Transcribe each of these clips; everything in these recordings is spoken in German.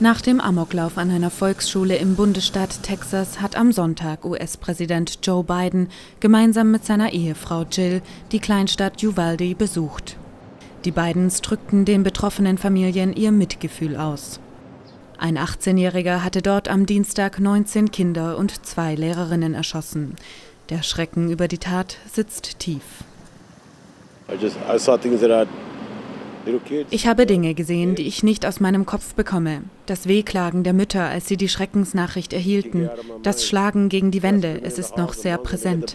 Nach dem Amoklauf an einer Volksschule im Bundesstaat Texas hat am Sonntag US-Präsident Joe Biden gemeinsam mit seiner Ehefrau Jill die Kleinstadt Uvalde besucht. Die Bidens drückten den betroffenen Familien ihr Mitgefühl aus. Ein 18-Jähriger hatte dort am Dienstag 19 Kinder und 2 Lehrerinnen erschossen. Der Schrecken über die Tat sitzt tief. Ich habe Dinge gesehen, die ich nicht aus meinem Kopf bekomme. Das Wehklagen der Mütter, als sie die Schreckensnachricht erhielten. Das Schlagen gegen die Wände, es ist noch sehr präsent.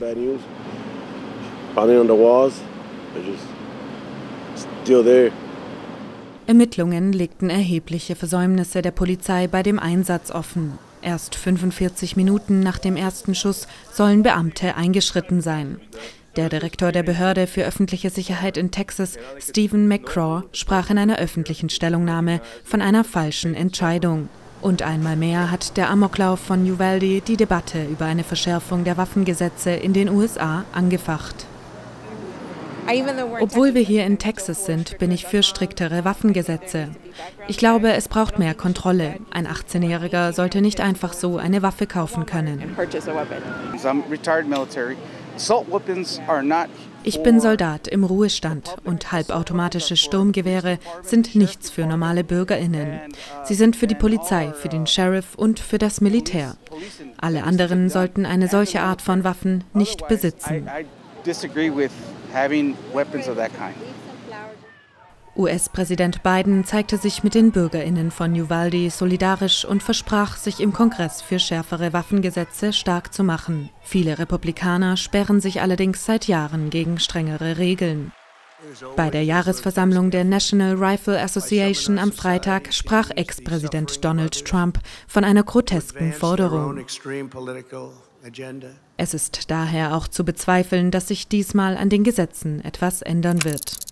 Ermittlungen legten erhebliche Versäumnisse der Polizei bei dem Einsatz offen. Erst 45 Minuten nach dem ersten Schuss sollen Beamte eingeschritten sein. Der Direktor der Behörde für öffentliche Sicherheit in Texas, Stephen McCraw, sprach in einer öffentlichen Stellungnahme von einer falschen Entscheidung. Und einmal mehr hat der Amoklauf von Uvalde die Debatte über eine Verschärfung der Waffengesetze in den USA angefacht. Obwohl wir hier in Texas sind, bin ich für striktere Waffengesetze. Ich glaube, es braucht mehr Kontrolle. Ein 18-Jähriger sollte nicht einfach so eine Waffe kaufen können. Ich bin Soldat im Ruhestand und halbautomatische Sturmgewehre sind nichts für normale BürgerInnen. Sie sind für die Polizei, für den Sheriff und für das Militär. Alle anderen sollten eine solche Art von Waffen nicht besitzen. US-Präsident Biden zeigte sich mit den BürgerInnen von Uvalde solidarisch und versprach, sich im Kongress für schärfere Waffengesetze stark zu machen. Viele Republikaner sperren sich allerdings seit Jahren gegen strengere Regeln. Bei der Jahresversammlung der National Rifle Association am Freitag sprach Ex-Präsident Donald Trump von einer grotesken Forderung. Es ist daher auch zu bezweifeln, dass sich diesmal an den Gesetzen etwas ändern wird.